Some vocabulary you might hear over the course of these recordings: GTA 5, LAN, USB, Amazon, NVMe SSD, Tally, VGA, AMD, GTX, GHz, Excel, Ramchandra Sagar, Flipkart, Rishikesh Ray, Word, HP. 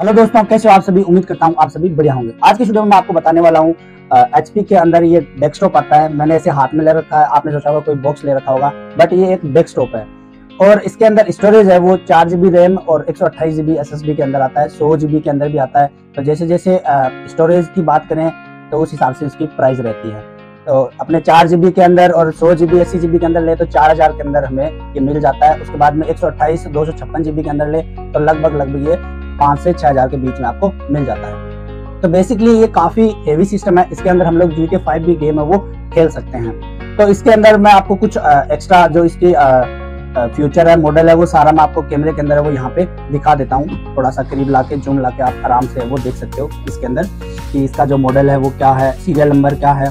Hello दोस्तों, कैसे हो आप सभी। उम्मीद करता हूँ आप सभी बढ़िया होंगे। आज के वीडियो में मैं आपको बताने वाला हूँ एचपी के अंदर ये डेस्कटॉप आता है। मैंने इसे हाथ में ले रखा है, आपने सोचा होगा कोई बॉक्स ले रखा होगा, बट ये एक डेस्कटॉप है और इसके अंदर स्टोरेज है वो 4 GB रैम और 128 GB SSD के अंदर आता है, 100 GB के अंदर भी आता है। तो जैसे जैसे स्टोरेज की बात करें तो उस हिसाब से इसकी प्राइस रहती है। तो अपने 4 GB के अंदर और 100 GB 80 GB के अंदर ले तो 4000 के अंदर हमें ये मिल जाता है। उसके बाद में 128 256 GB के अंदर ले तो लगभग ये 5 से 6000 के बीच में आपको मिल जाता है। तो बेसिकली ये काफी हेवी सिस्टम है, इसके अंदर हम लोग GTA 5 भी गेम है वो खेल सकते हैं। तो इसके अंदर मैं आपको कुछ एक्स्ट्रा जो इसकी फ्यूचर है, मॉडल है, वो सारा मैं आपको कैमरे के अंदर है वो यहाँ पे दिखा देता हूँ। थोड़ा सा करीब लाके जूम लाके आप आराम से वो देख सकते हो इसके अंदर कि इसका जो मॉडल है वो क्या है, सीरियल नंबर क्या है,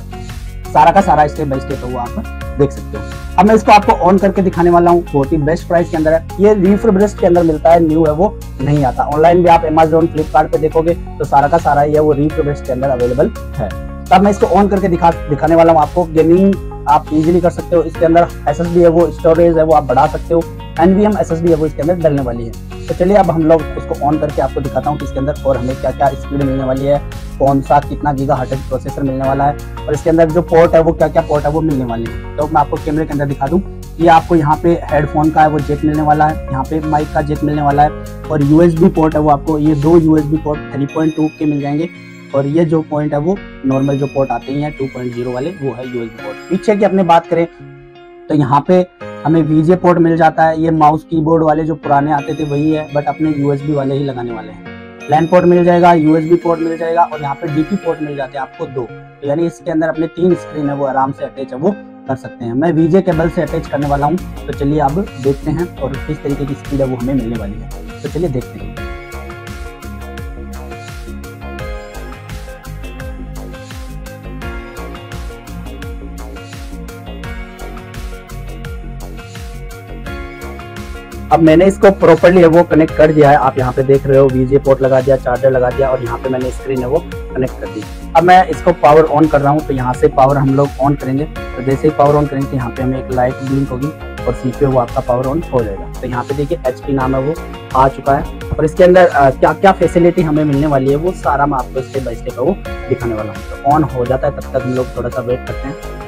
सारा का सारा स्टेप बाय स्टेप वो आप देख सकते हो। अब मैं इसको आपको ऑन करके दिखाने वाला हूँ। बहुत ही बेस्ट प्राइस के अंदर है, ये रिफर्बिश्ड के अंदर मिलता है, न्यू है वो नहीं आता। ऑनलाइन भी आप Amazon फ्लिपकार्ट पे देखोगे तो सारा का सारा ये वो रिफर्बिश्ड के अंदर अवेलेबल है। तब मैं इसको ऑन करके दिखाने वाला हूँ आपको। गेमिंग आप इजीली कर सकते हो, इसके अंदर SSD है वो, स्टोरेज है वो आप बढ़ा सकते हो, NVMe SSD है वो इसके अंदर डलने वाली है। तो चलिए अब हम लोग इसको ऑन करके आपको दिखाता हूँ कि इसके अंदर और हमें क्या क्या स्पीड मिलने वाली है, कौन सा कितना GHz प्रोसेसर मिलने वाला है और इसके अंदर जो पोर्ट है वो क्या क्या पोर्ट है वो मिलने वाली है। तो मैं आपको कैमरे के अंदर दिखा दूँ। ये आपको यहाँ पे हेडफोन का है वो जेक मिलने वाला है, यहाँ पे माइक का जेक मिलने वाला है और USB पोर्ट है वो आपको ये 2 USB पोर्ट 3.2 के मिल जाएंगे और ये जो पॉइंट है वो नॉर्मल जो पोर्ट आते हैं 2.0 वाले वो है USB पोर्ट। पीछे की अपने बात करें तो यहाँ पे हमें VGA पोर्ट मिल जाता है, ये माउस कीबोर्ड वाले जो पुराने आते थे वही है, बट अपने USB वाले ही लगाने वाले हैं। LAN पोर्ट मिल जाएगा, USB पोर्ट मिल जाएगा और यहाँ पे DP पोर्ट मिल जाते हैं आपको 2। तो यानी इसके अंदर अपने 3 स्क्रीन है वो आराम से अटैच है वो कर सकते हैं। मैं VGA केबल से अटैच करने वाला हूँ। तो चलिए अब देखते हैं और किस तरीके की स्पीड है वो हमें मिलने वाली है। तो चलिए देखते हैं। अब मैंने इसको प्रॉपर्ली है वो कनेक्ट कर दिया है, आप यहाँ पे देख रहे हो, VGA पोर्ट लगा दिया, चार्जर लगा दिया और यहाँ पे मैंने स्क्रीन है वो कनेक्ट कर दी। अब मैं इसको पावर ऑन कर रहा हूँ। तो यहाँ से पावर हम लोग ऑन करेंगे तो जैसे ही पावर ऑन करेंगे यहाँ पे हमें एक लाइट ब्लिंक होगी और CPU वो आपका पावर ऑन हो जाएगा। तो यहाँ पे देखिए HP नाम है वो आ चुका है और इसके अंदर क्या क्या फैसिलिटी हमें मिलने वाली है वो सारा मैं आपको स्टेप बाय स्टेप वो दिखाने वाला हूँ। तो ऑन हो जाता है, तब तक हम लोग थोड़ा सा वेट करते हैं।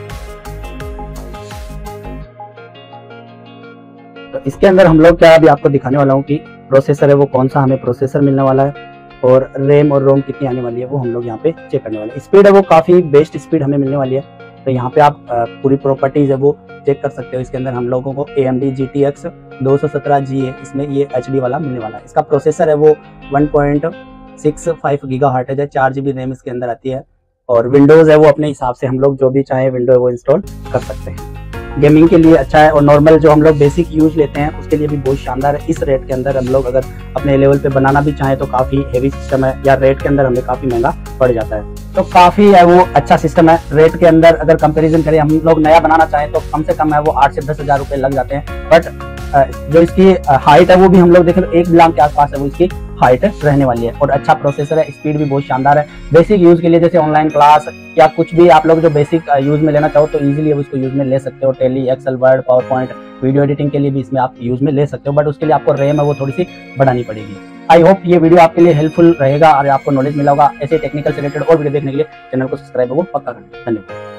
तो इसके अंदर हम लोग क्या अभी आपको दिखाने वाला हूँ कि प्रोसेसर है वो कौन सा हमें प्रोसेसर मिलने वाला है और रैम और रोम कितनी आने वाली है वो हम लोग यहाँ पे चेक करने वाले हैं। स्पीड है वो काफ़ी बेस्ट स्पीड हमें मिलने वाली है। तो यहाँ पे आप पूरी प्रॉपर्टीज़ है वो चेक कर सकते हो। इसके अंदर हम लोगों को AMD GTX 217 GA इसमें ये HD वाला मिलने वाला है। इसका प्रोसेसर है वो 1.65 GHz है, 4 GB रैम इसके अंदर आती है और विंडोज़ है वो अपने हिसाब से हम लोग जो भी चाहें विंडो है वो इंस्टॉल कर सकते हैं। गेमिंग के लिए अच्छा है और नॉर्मल जो हम लोग बेसिक यूज लेते हैं उसके लिए भी बहुत शानदार है। इस रेट के अंदर हम लोग अगर अपने लेवल पे बनाना भी चाहें तो काफ़ी हेवी सिस्टम है, या रेट के अंदर हमें काफ़ी महंगा पड़ जाता है। तो काफ़ी है वो अच्छा सिस्टम है। रेट के अंदर अगर कंपेरिजन करें, हम लोग नया बनाना चाहें तो कम से कम है वो 8 से 10 हज़ार रुपये लग जाते हैं। बट जो इसकी हाइट है वो भी हम लोग देखें 1 ग्राम के आसपास है वो इसकी हाइट रहने वाली है और अच्छा प्रोसेसर है, स्पीड भी बहुत शानदार है। बेसिक यूज़ के लिए जैसे ऑनलाइन क्लास या कुछ भी आप लोग जो बेसिक यूज़ में लेना चाहो तो ईजिली आप उसको यूज़ में ले सकते हो। Tally, Excel, Word, PowerPoint, video editing के लिए भी इसमें आप यूज़ में ले सकते हो, बट उसके लिए आपको रैम है वो थोड़ी सी बढ़ानी पड़ेगी। आई होप ये वीडियो आपके लिए हेल्पफुल रहेगा और आपको नॉलेज मिला होगा। ऐसे टेक्निकल से रिलेटेड और वीडियो देखने के लिए चैनल को सब्सक्राइब है वो पक्का करें। धन्यवाद।